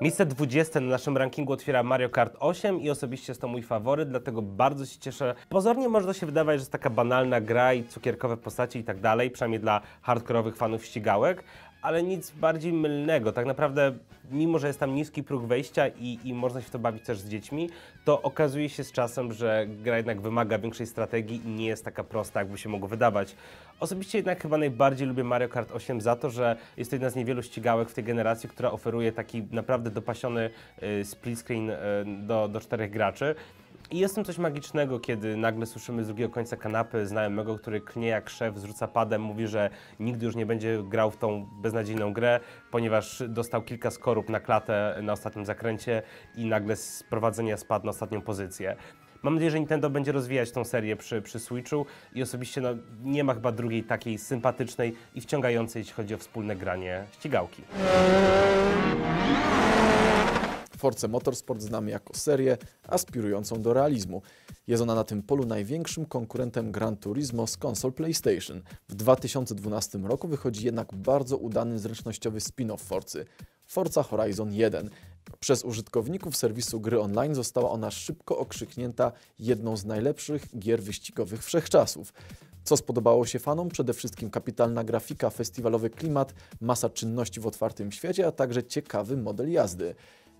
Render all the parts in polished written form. Miejsce 20 na naszym rankingu otwiera Mario Kart 8 i osobiście jest to mój faworyt, dlatego bardzo się cieszę. Pozornie można się wydawać, że jest taka banalna gra i cukierkowe postacie i tak dalej, przynajmniej dla hardkorowych fanów ścigałek, ale nic bardziej mylnego. Tak naprawdę, mimo że jest tam niski próg wejścia i można się w to bawić też z dziećmi, to okazuje się z czasem, że gra jednak wymaga większej strategii i nie jest taka prosta, jakby się mogło wydawać. Osobiście jednak chyba najbardziej lubię Mario Kart 8 za to, że jest to jedna z niewielu ścigałek w tej generacji, która oferuje taki naprawdę dopasiony split screen do 4 graczy. I jest tam coś magicznego, kiedy nagle słyszymy z drugiego końca kanapy znajomego, który klnie jak szef, zrzuca padem, mówi, że nigdy już nie będzie grał w tą beznadziejną grę, ponieważ dostał kilka skorup na klatę na ostatnim zakręcie i nagle z prowadzenia spadł na ostatnią pozycję. Mam nadzieję, że Nintendo będzie rozwijać tą serię przy Switchu i osobiście no, nie ma chyba drugiej takiej sympatycznej i wciągającej, jeśli chodzi o wspólne granie ścigałki. Forza Motorsport znamy jako serię aspirującą do realizmu. Jest ona na tym polu największym konkurentem Gran Turismo z konsol PlayStation. W 2012 roku wychodzi jednak bardzo udany zręcznościowy spin-off Forcy – Forza Horizon 1. Przez użytkowników serwisu gry online została ona szybko okrzyknięta jedną z najlepszych gier wyścigowych wszechczasów. Co spodobało się fanom? Przede wszystkim kapitalna grafika, festiwalowy klimat, masa czynności w otwartym świecie, a także ciekawy model jazdy.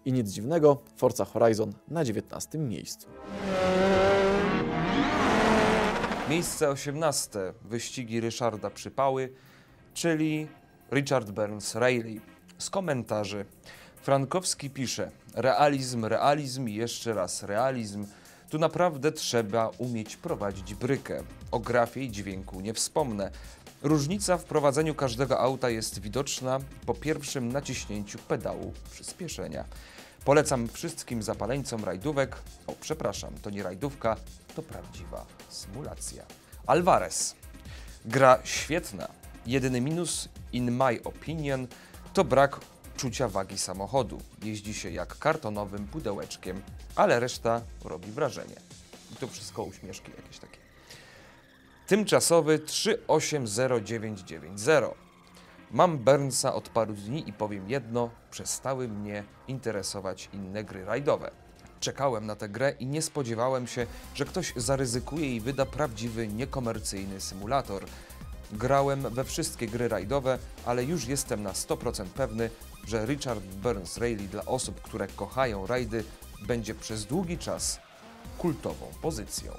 I nic dziwnego, Forza Horizon na 19. miejscu. Miejsce 18. Wyścigi Ryszarda Przypały, czyli Richard Burns Rally. Z komentarzy. Frankowski pisze: realizm, realizm i jeszcze raz realizm. Tu naprawdę trzeba umieć prowadzić brykę. O grafie i dźwięku nie wspomnę. Różnica w prowadzeniu każdego auta jest widoczna po pierwszym naciśnięciu pedału przyspieszenia. Polecam wszystkim zapaleńcom rajdówek. O, przepraszam, to nie rajdówka, to prawdziwa symulacja. Alvarez. Gra świetna. Jedyny minus, in my opinion, to brak czucia wagi samochodu. Jeździ się jak kartonowym pudełeczkiem, ale reszta robi wrażenie. I to wszystko uśmieszki jakieś takie. Tymczasowy 380990. Mam Burnsa od paru dni i powiem jedno, przestały mnie interesować inne gry rajdowe. Czekałem na tę grę i nie spodziewałem się, że ktoś zaryzykuje i wyda prawdziwy, niekomercyjny symulator. Grałem we wszystkie gry rajdowe, ale już jestem na 100% pewny, że Richard Burns Rally dla osób, które kochają rajdy, będzie przez długi czas kultową pozycją.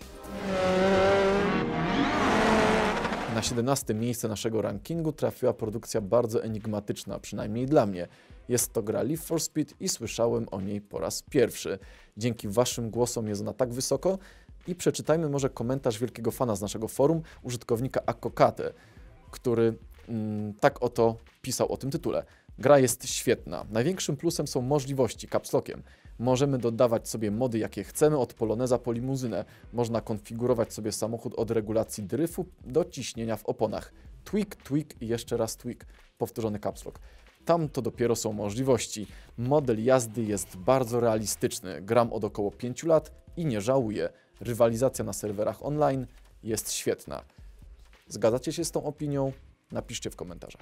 Na 17. miejsce naszego rankingu trafiła produkcja bardzo enigmatyczna, przynajmniej dla mnie. Jest to gra Live for Speed i słyszałem o niej po raz pierwszy. Dzięki waszym głosom jest ona tak wysoko i przeczytajmy może komentarz wielkiego fana z naszego forum, użytkownika Akokate, który tak oto pisał o tym tytule. Gra jest świetna. Największym plusem są możliwości, kapslockiem. Możemy dodawać sobie mody jakie chcemy, od poloneza po limuzynę. Można konfigurować sobie samochód od regulacji dryfu do ciśnienia w oponach. Tweak, tweak i jeszcze raz tweak. Powtórzony kapslok. Tam to dopiero są możliwości. Model jazdy jest bardzo realistyczny. Gram od około 5 lat i nie żałuję. Rywalizacja na serwerach online jest świetna. Zgadzacie się z tą opinią? Napiszcie w komentarzach.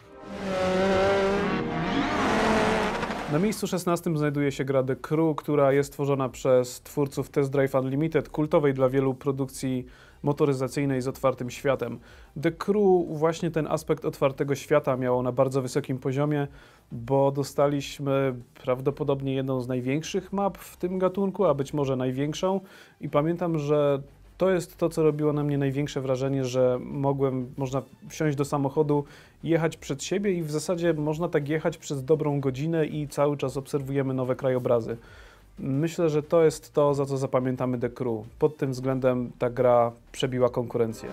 Na miejscu 16 znajduje się gra The Crew, która jest tworzona przez twórców Test Drive Unlimited, kultowej dla wielu produkcji motoryzacyjnej z otwartym światem. The Crew, właśnie ten aspekt otwartego świata miało na bardzo wysokim poziomie, bo dostaliśmy prawdopodobnie jedną z największych map w tym gatunku, a być może największą. I pamiętam, że to jest to, co robiło na mnie największe wrażenie, że można wsiąść do samochodu, jechać przed siebie i w zasadzie można tak jechać przez dobrą godzinę i cały czas obserwujemy nowe krajobrazy. Myślę, że to jest to, za co zapamiętamy The Crew. Pod tym względem ta gra przebiła konkurencję.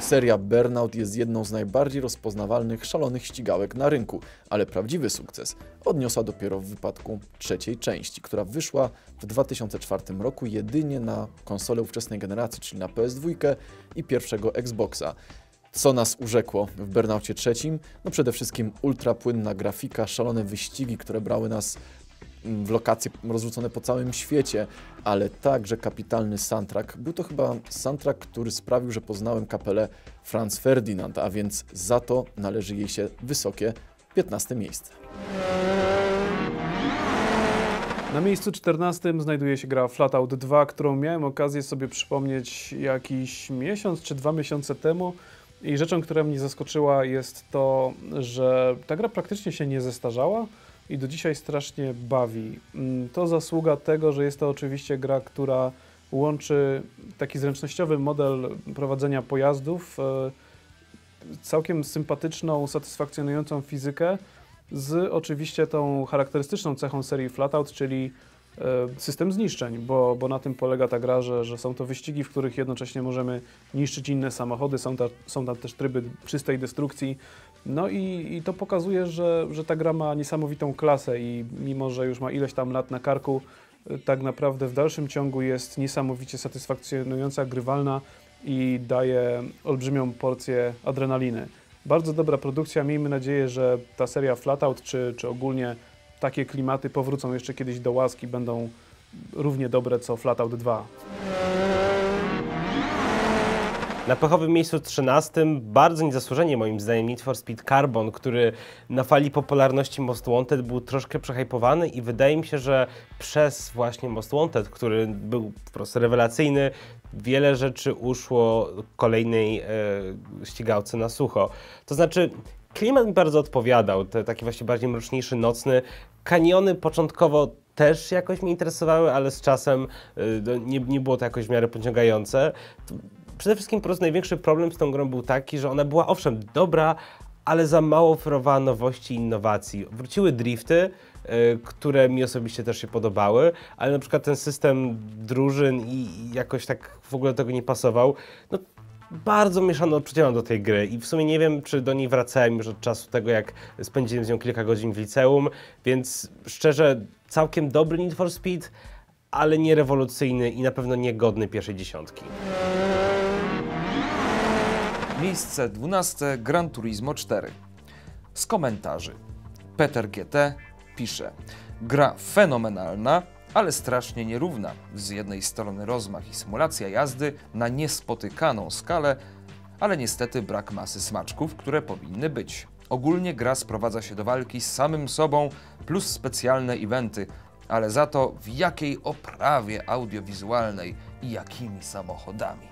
Seria Burnout jest jedną z najbardziej rozpoznawalnych, szalonych ścigałek na rynku, ale prawdziwy sukces odniosła dopiero w wypadku trzeciej części, która wyszła w 2004 roku jedynie na konsolę ówczesnej generacji, czyli na PS2 i pierwszego Xboxa. Co nas urzekło w Burnoutie III? No przede wszystkim ultrapłynna grafika, szalone wyścigi, które brały nas w lokacje rozrzucone po całym świecie, ale także kapitalny soundtrack. Był to chyba soundtrack, który sprawił, że poznałem kapelę Franz Ferdinand, a więc za to należy jej się wysokie 15 miejsce. Na miejscu 14 znajduje się gra FlatOut 2, którą miałem okazję sobie przypomnieć jakiś miesiąc czy 2 miesiące temu. I rzeczą, która mnie zaskoczyła, jest to, że ta gra praktycznie się nie zestarzała i do dzisiaj strasznie bawi. To zasługa tego, że jest to oczywiście gra, która łączy taki zręcznościowy model prowadzenia pojazdów, całkiem sympatyczną, satysfakcjonującą fizykę z oczywiście tą charakterystyczną cechą serii FlatOut, czyli system zniszczeń, bo na tym polega ta gra, że są to wyścigi, w których jednocześnie możemy niszczyć inne samochody, są tam też tryby czystej destrukcji. No i to pokazuje, że ta gra ma niesamowitą klasę i mimo, że już ma ileś tam lat na karku, tak naprawdę w dalszym ciągu jest niesamowicie satysfakcjonująca, grywalna i daje olbrzymią porcję adrenaliny. Bardzo dobra produkcja, miejmy nadzieję, że ta seria FlatOut czy ogólnie takie klimaty powrócą jeszcze kiedyś do łaski, będą równie dobre co FlatOut 2. Na pechowym miejscu 13 bardzo niezasłużenie moim zdaniem Need for Speed Carbon, który na fali popularności Most Wanted był troszkę przehypowany i wydaje mi się, że przez właśnie Most Wanted, który był po prostu rewelacyjny, wiele rzeczy uszło kolejnej ścigałce na sucho. To znaczy klimat mi bardzo odpowiadał, taki właśnie bardziej mroczniejszy, nocny. Kaniony początkowo też jakoś mnie interesowały, ale z czasem nie było to jakoś w miarę pociągające. Przede wszystkim po prostu największy problem z tą grą był taki, że ona była owszem dobra, ale za mało oferowała nowości i innowacji. Wróciły drifty, które mi osobiście też się podobały, ale na przykład ten system drużyn i jakoś tak w ogóle do tego nie pasował. No, bardzo mieszano odczucia do tej gry i w sumie nie wiem, czy do niej wracałem już od czasu tego, jak spędziłem z nią kilka godzin w liceum, więc szczerze całkiem dobry Need for Speed, ale nie rewolucyjny i na pewno niegodny pierwszej dziesiątki. Miejsce 12, Gran Turismo 4. Z komentarzy. Peter GT pisze: gra fenomenalna, ale strasznie nierówna. Z jednej strony rozmach i symulacja jazdy na niespotykaną skalę, ale niestety brak masy smaczków, które powinny być. Ogólnie gra sprowadza się do walki z samym sobą plus specjalne eventy, ale za to w jakiej oprawie audiowizualnej i jakimi samochodami.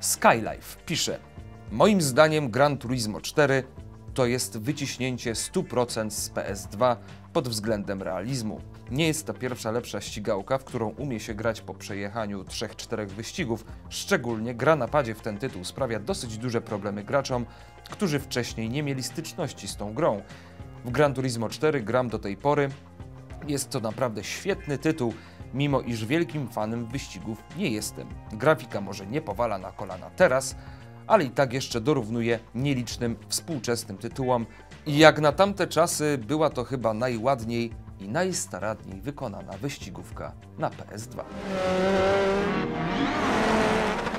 SkyLife pisze: moim zdaniem Gran Turismo 4 to jest wyciśnięcie 100% z PS2 pod względem realizmu. Nie jest to pierwsza lepsza ścigałka, w którą umie się grać po przejechaniu 3-4 wyścigów. Szczególnie gra na padzie w ten tytuł sprawia dosyć duże problemy graczom, którzy wcześniej nie mieli styczności z tą grą. W Gran Turismo 4 gram do tej pory. Jest to naprawdę świetny tytuł, mimo iż wielkim fanem wyścigów nie jestem. Grafika może nie powala na kolana teraz, ale i tak jeszcze dorównuje nielicznym współczesnym tytułom i jak na tamte czasy była to chyba najładniej i najstaradniej wykonana wyścigówka na PS2.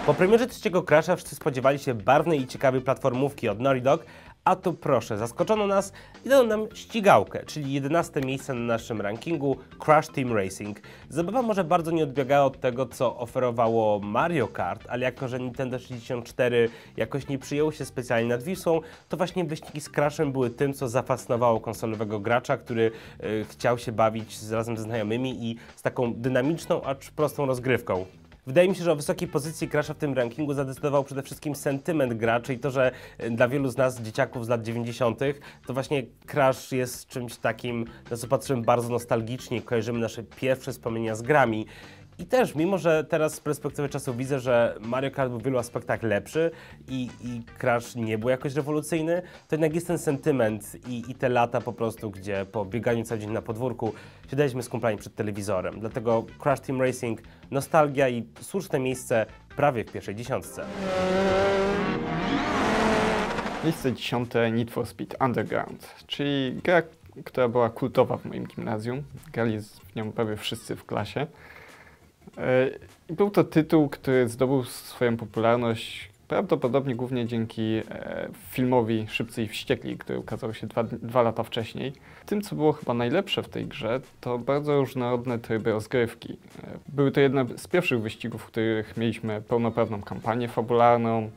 Po premierze trzeciego Crasha wszyscy spodziewali się barwnej i ciekawej platformówki od Naughty Dog, a tu proszę, zaskoczono nas i dano nam ścigałkę, czyli 11 miejsce na naszym rankingu Crash Team Racing. Zabawa może bardzo nie odbiegała od tego, co oferowało Mario Kart, ale jako że Nintendo 64 jakoś nie przyjęło się specjalnie nad Wisłą, to właśnie wyścigi z Crashem były tym, co zafascynowało konsolowego gracza, który chciał się bawić razem ze znajomymi i z taką dynamiczną, acz prostą rozgrywką. Wydaje mi się, że o wysokiej pozycji Crasha w tym rankingu zadecydował przede wszystkim sentyment graczy i to, że dla wielu z nas, dzieciaków z lat 90., to właśnie Crash jest czymś takim, na co patrzymy bardzo nostalgicznie, kojarzymy nasze pierwsze wspomnienia z grami. I też, mimo że teraz z perspektywy czasu widzę, że Mario Kart był w wielu aspektach lepszy i Crash nie był jakoś rewolucyjny, to jednak jest ten sentyment i te lata po prostu, gdzie po bieganiu cały dzień na podwórku siedzieliśmy z kumplami przed telewizorem. Dlatego Crash Team Racing, nostalgia i słuszne miejsce prawie w pierwszej dziesiątce. Miejsce 10, Need for Speed Underground, czyli gra, która była kultowa w moim gimnazjum. Grali w nią prawie wszyscy w klasie. Był to tytuł, który zdobył swoją popularność prawdopodobnie głównie dzięki filmowi Szybcy i Wściekli, który ukazał się dwa lata wcześniej. Tym, co było chyba najlepsze w tej grze, to bardzo różnorodne tryby rozgrywki. Były to jedne z pierwszych wyścigów, w których mieliśmy pełnoprawną kampanię fabularną,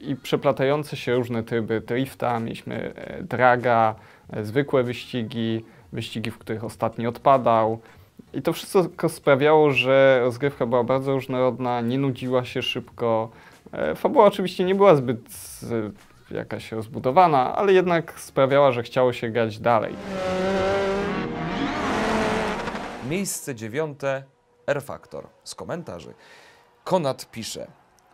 i przeplatające się różne tryby drifta, mieliśmy draga, zwykłe wyścigi, wyścigi, w których ostatni odpadał. I to wszystko sprawiało, że rozgrywka była bardzo różnorodna, nie nudziła się szybko. Fabuła oczywiście nie była zbyt jakaś rozbudowana, ale jednak sprawiała, że chciało się grać dalej. Miejsce 9. rFactor. Z komentarzy. Konad pisze: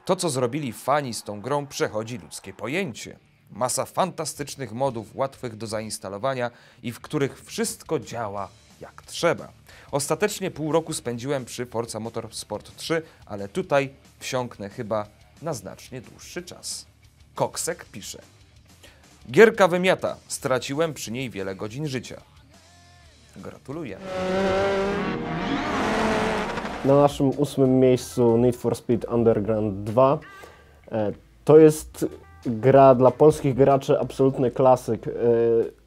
to, co zrobili fani z tą grą, przechodzi ludzkie pojęcie. Masa fantastycznych modów, łatwych do zainstalowania i w których wszystko działa jak trzeba. Ostatecznie pół roku spędziłem przy Forza Motorsport 3, ale tutaj wsiąknę chyba na znacznie dłuższy czas. Koksek pisze: gierka wymiata, straciłem przy niej wiele godzin życia. Gratuluję. Na naszym 8. miejscu Need for Speed Underground 2. To jest gra dla polskich graczy, absolutny klasyk.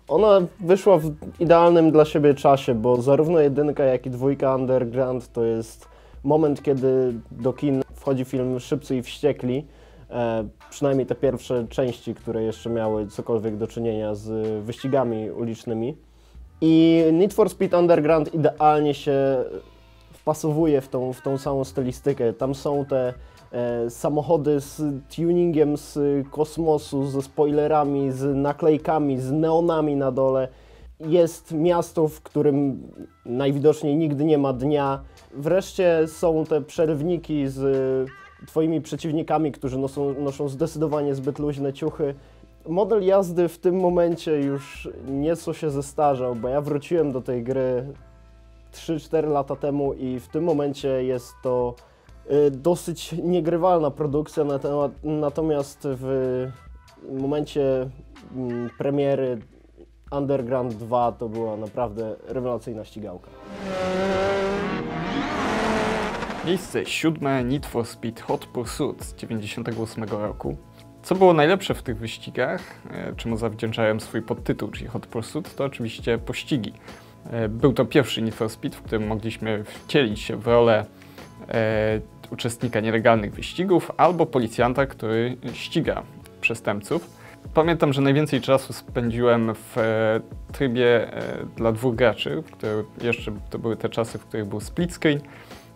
Ona wyszła w idealnym dla siebie czasie, bo zarówno 1, jak i 2 Underground to jest moment, kiedy do kin wchodzi film Szybcy i Wściekli. Przynajmniej te pierwsze części, które jeszcze miały cokolwiek do czynienia z wyścigami ulicznymi. I Need for Speed Underground idealnie się wpasowuje w tą samą stylistykę. Tam są te samochody z tuningiem z kosmosu, ze spoilerami, z naklejkami, z neonami na dole. Jest miasto, w którym najwidoczniej nigdy nie ma dnia. Wreszcie są te przerwniki z twoimi przeciwnikami, którzy noszą zdecydowanie zbyt luźne ciuchy. Model jazdy w tym momencie już nieco się zestarzał, bo ja wróciłem do tej gry 3-4 lata temu i w tym momencie jest to dosyć niegrywalna produkcja, natomiast w momencie premiery Underground 2 to była naprawdę rewelacyjna ścigałka. Miejsce 7. Need for Speed Hot Pursuit z 1998 roku. Co było najlepsze w tych wyścigach, czemu zawdzięczałem swój podtytuł, czyli Hot Pursuit, to oczywiście pościgi. Był to pierwszy Need for Speed, w którym mogliśmy wcielić się w rolę uczestnika nielegalnych wyścigów albo policjanta, który ściga przestępców. Pamiętam, że najwięcej czasu spędziłem w trybie dla 2 graczy, które jeszcze to były te czasy, w których był split screen,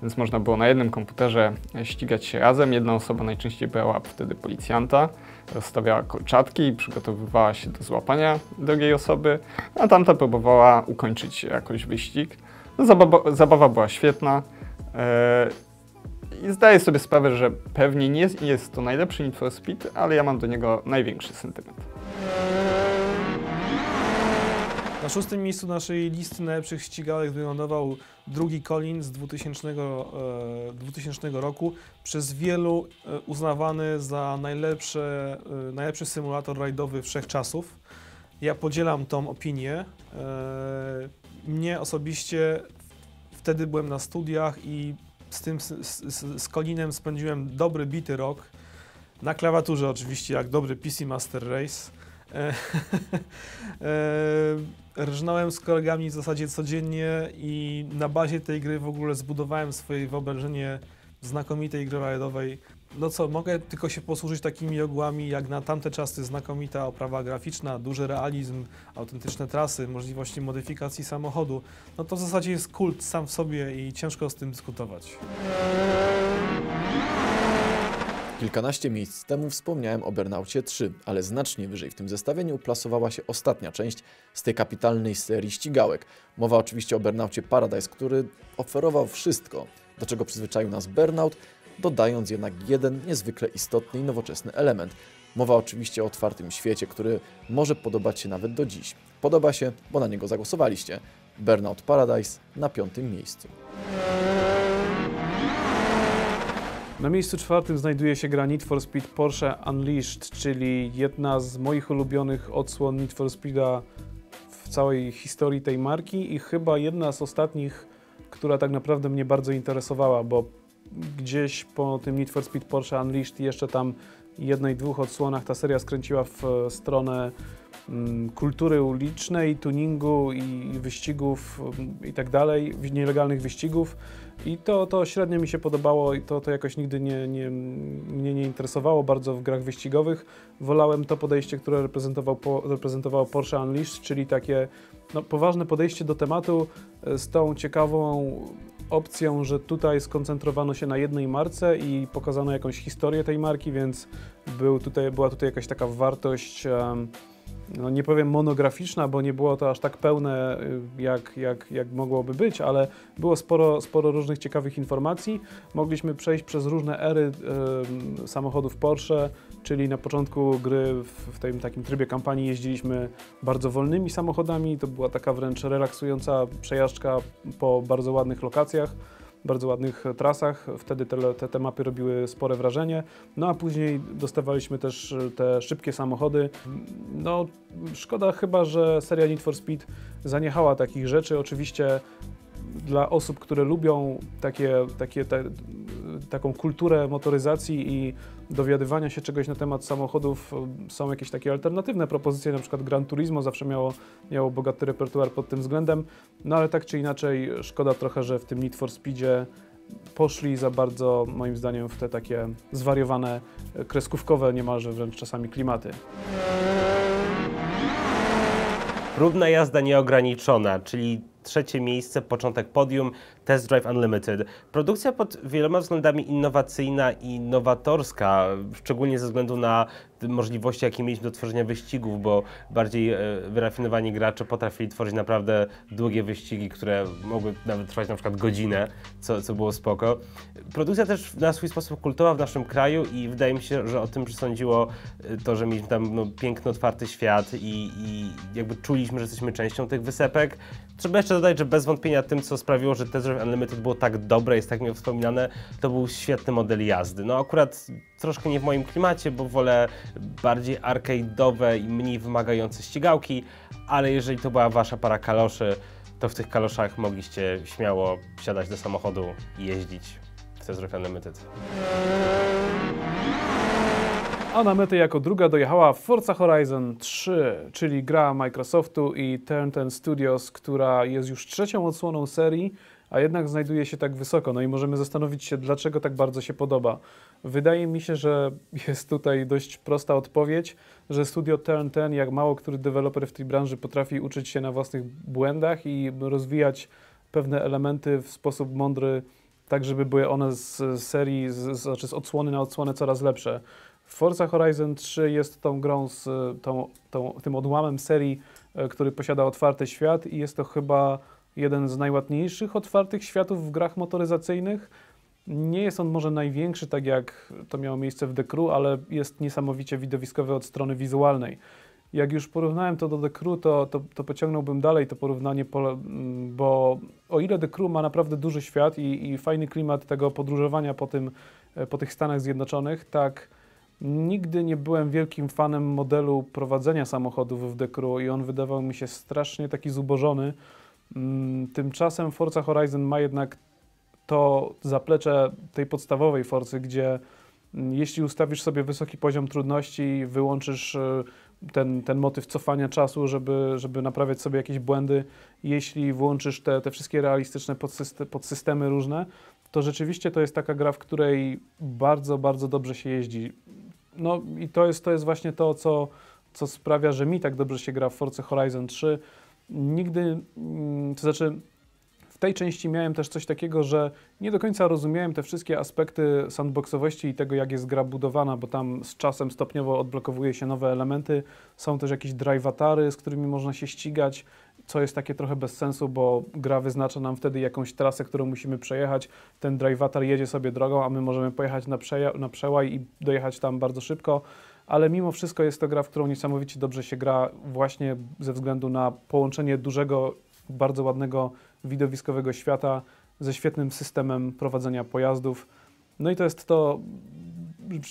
więc można było na jednym komputerze ścigać się razem. Jedna osoba najczęściej brała wtedy policjanta, rozstawiała kolczatki i przygotowywała się do złapania drugiej osoby, a tamta próbowała ukończyć jakoś wyścig. No, zabawa była świetna. I zdaję sobie sprawę, że pewnie nie jest to najlepszy Need for Speed, ale ja mam do niego największy sentyment. Na 6. miejscu naszej listy najlepszych ścigałek wylądował drugi Colin z 2000 roku, przez wielu uznawany za najlepszy symulator rajdowy wszechczasów. Ja podzielam tą opinię. Mnie osobiście wtedy byłem na studiach i z Colinem spędziłem dobry bity rok. Na klawiaturze oczywiście, jak dobry PC Master Race. Rżnąłem z kolegami w zasadzie codziennie i na bazie tej gry w ogóle zbudowałem swoje wyobrażenie znakomitej gry rajdowej. No co, mogę tylko się posłużyć takimi ogółami jak na tamte czasy znakomita oprawa graficzna, duży realizm, autentyczne trasy, możliwości modyfikacji samochodu. No to w zasadzie jest kult sam w sobie i ciężko z tym dyskutować. Kilkanaście miejsc temu wspomniałem o Burnaucie 3, ale znacznie wyżej w tym zestawieniu plasowała się ostatnia część z tej kapitalnej serii ścigałek. Mowa oczywiście o Burnaucie Paradise, który oferował wszystko, do czego przyzwyczaił nas Burnout, dodając jednak jeden niezwykle istotny i nowoczesny element. Mowa oczywiście o otwartym świecie, który może podobać się nawet do dziś. Podoba się, bo na niego zagłosowaliście. Burnout Paradise na 5. miejscu. Na miejscu 4. znajduje się gra Need for Speed Porsche Unleashed, czyli jedna z moich ulubionych odsłon Need for Speeda w całej historii tej marki i chyba jedna z ostatnich, która tak naprawdę mnie bardzo interesowała, bo gdzieś po tym Need for Speed Porsche Unleashed jeszcze tam jednej, dwóch odsłonach ta seria skręciła w stronę kultury ulicznej, tuningu i wyścigów i tak dalej, nielegalnych wyścigów. I to średnio mi się podobało i to jakoś nigdy mnie nie interesowało bardzo w grach wyścigowych. Wolałem to podejście, które reprezentowało Porsche Unleashed, czyli takie poważne podejście do tematu z tą ciekawą opcją, że tutaj skoncentrowano się na jednej marce i pokazano jakąś historię tej marki, więc była tutaj jakaś taka wartość, no nie powiem monograficzna, bo nie było to aż tak pełne, jak mogłoby być, ale było sporo różnych ciekawych informacji. Mogliśmy przejść przez różne ery samochodów Porsche, czyli na początku gry w tym takim trybie kampanii jeździliśmy bardzo wolnymi samochodami. To była taka wręcz relaksująca przejażdżka po bardzo ładnych lokacjach, bardzo ładnych trasach. Wtedy te mapy robiły spore wrażenie. No a później dostawaliśmy też te szybkie samochody. No szkoda chyba, że seria Need for Speed zaniechała takich rzeczy. Oczywiście dla osób, które lubią taką kulturę motoryzacji i dowiadywania się czegoś na temat samochodów, są jakieś takie alternatywne propozycje, na przykład Gran Turismo zawsze miało bogaty repertuar pod tym względem, no ale tak czy inaczej szkoda trochę, że w tym Need for Speedzie poszli za bardzo, moim zdaniem, w te takie zwariowane, kreskówkowe niemalże wręcz czasami klimaty. Równa jazda nieograniczona, czyli trzecie miejsce, początek podium, Test Drive Unlimited. Produkcja pod wieloma względami innowacyjna i nowatorska, szczególnie ze względu na możliwości, jakie mieliśmy do tworzenia wyścigów, bo bardziej wyrafinowani gracze potrafili tworzyć naprawdę długie wyścigi, które mogły nawet trwać na przykład godzinę, co było spoko. Produkcja też na swój sposób kultowa w naszym kraju i wydaje mi się, że o tym przesądziło to, że mieliśmy tam piękny, otwarty świat i jakby czuliśmy, że jesteśmy częścią tych wysepek. Trzeba jeszcze dodać, że bez wątpienia tym, co sprawiło, że Test Drive Unlimited było tak dobre, jest tak miło wspominane, to był świetny model jazdy. No akurat troszkę nie w moim klimacie, bo wolę bardziej arcade'owe i mniej wymagające ścigałki, ale jeżeli to była wasza para kaloszy, to w tych kaloszach mogliście śmiało wsiadać do samochodu i jeździć w Test Drive Unlimited. A na metę jako druga dojechała Forza Horizon 3, czyli gra Microsoftu i Turn 10 Studios, która jest już trzecią odsłoną serii, a jednak znajduje się tak wysoko. No i możemy zastanowić się, dlaczego tak bardzo się podoba. Wydaje mi się, że jest tutaj dość prosta odpowiedź, że studio Turn 10, jak mało który deweloper w tej branży, potrafi uczyć się na własnych błędach i rozwijać pewne elementy w sposób mądry, tak żeby były one z serii, znaczy z odsłony na odsłonę coraz lepsze. Forza Horizon 3 jest tą grą z tym odłamem serii, który posiada otwarty świat i jest to chyba jeden z najładniejszych otwartych światów w grach motoryzacyjnych. Nie jest on może największy, tak jak to miało miejsce w The Crew, ale jest niesamowicie widowiskowy od strony wizualnej. Jak już porównałem to do The Crew, to pociągnąłbym dalej to porównanie, bo o ile The Crew ma naprawdę duży świat i fajny klimat tego podróżowania po tych Stanach Zjednoczonych, tak nigdy nie byłem wielkim fanem modelu prowadzenia samochodów w The Crew i on wydawał mi się strasznie taki zubożony. Tymczasem Forza Horizon ma jednak to zaplecze tej podstawowej Forcy, gdzie jeśli ustawisz sobie wysoki poziom trudności, wyłączysz ten motyw cofania czasu, żeby naprawiać sobie jakieś błędy, jeśli włączysz te wszystkie realistyczne podsystemy różne, to rzeczywiście to jest taka gra, w której bardzo, bardzo dobrze się jeździ. No i to jest właśnie to, co sprawia, że mi tak dobrze się gra w Forza Horizon 3. Nigdy, to znaczy w tej części miałem też coś takiego, że nie do końca rozumiałem te wszystkie aspekty sandboxowości i tego, jak jest gra budowana, bo tam z czasem stopniowo odblokowuje się nowe elementy. Są też jakieś drive-atary, z którymi można się ścigać, co jest takie trochę bez sensu, bo gra wyznacza nam wtedy jakąś trasę, którą musimy przejechać. Ten drive-atar jedzie sobie drogą, a my możemy pojechać na przełaj i dojechać tam bardzo szybko. Ale mimo wszystko jest to gra, w którą niesamowicie dobrze się gra właśnie ze względu na połączenie dużego, bardzo ładnego, widowiskowego świata ze świetnym systemem prowadzenia pojazdów. No i to jest to,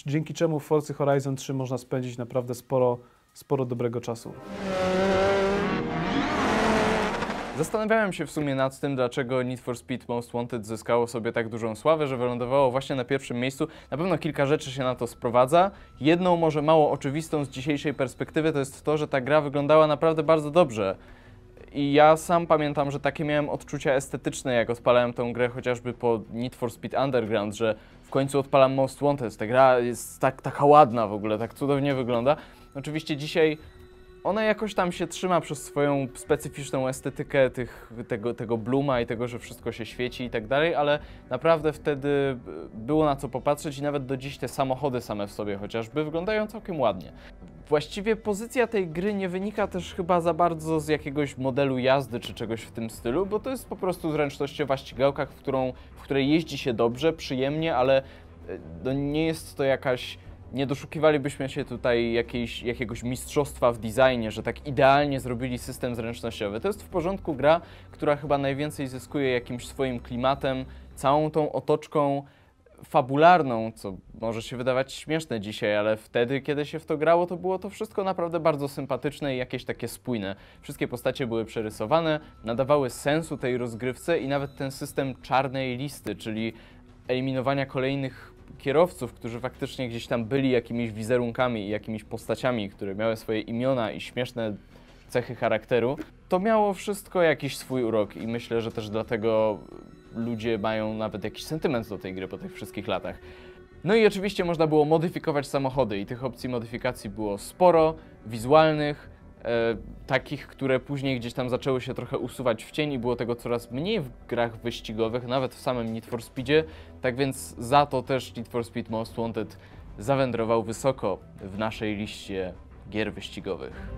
dzięki czemu w Forza Horizon 3 można spędzić naprawdę sporo dobrego czasu. Zastanawiałem się w sumie nad tym, dlaczego Need for Speed Most Wanted zyskało sobie tak dużą sławę, że wylądowało właśnie na pierwszym miejscu. Na pewno kilka rzeczy się na to sprowadza. Jedną, może mało oczywistą z dzisiejszej perspektywy, to jest to, że ta gra wyglądała naprawdę bardzo dobrze. I ja sam pamiętam, że takie miałem odczucia estetyczne, jak odpalałem tą grę chociażby po Need for Speed Underground, że w końcu odpalam Most Wanted. Ta gra jest taka ładna w ogóle, tak cudownie wygląda. Oczywiście dzisiaj ona jakoś tam się trzyma przez swoją specyficzną estetykę tego bluma i tego, że wszystko się świeci i tak dalej, ale naprawdę wtedy było na co popatrzeć i nawet do dziś te samochody same w sobie chociażby wyglądają całkiem ładnie. Właściwie pozycja tej gry nie wynika też chyba za bardzo z jakiegoś modelu jazdy czy czegoś w tym stylu, bo to jest po prostu zręcznościowa ścigałka, w której jeździ się dobrze, przyjemnie, ale no nie jest to jakaś... Nie doszukiwalibyśmy się tutaj jakiegoś mistrzostwa w designie, że tak idealnie zrobili system zręcznościowy. To jest w porządku gra, która chyba najwięcej zyskuje jakimś swoim klimatem, całą tą otoczką fabularną, co może się wydawać śmieszne dzisiaj, ale wtedy, kiedy się w to grało, to było to wszystko naprawdę bardzo sympatyczne i jakieś takie spójne. Wszystkie postacie były przerysowane, nadawały sensu tej rozgrywce i nawet ten system czarnej listy, czyli eliminowania kolejnych kierowców, którzy faktycznie gdzieś tam byli jakimiś wizerunkami i jakimiś postaciami, które miały swoje imiona i śmieszne cechy charakteru, to miało wszystko jakiś swój urok i myślę, że też dlatego ludzie mają nawet jakiś sentyment do tej gry po tych wszystkich latach. No i oczywiście można było modyfikować samochody i tych opcji modyfikacji było sporo, wizualnych, takich, które później gdzieś tam zaczęły się trochę usuwać w cień i było tego coraz mniej w grach wyścigowych, nawet w samym Need for Speedzie, tak więc za to też Need for Speed Most Wanted zawędrował wysoko w naszej liście gier wyścigowych.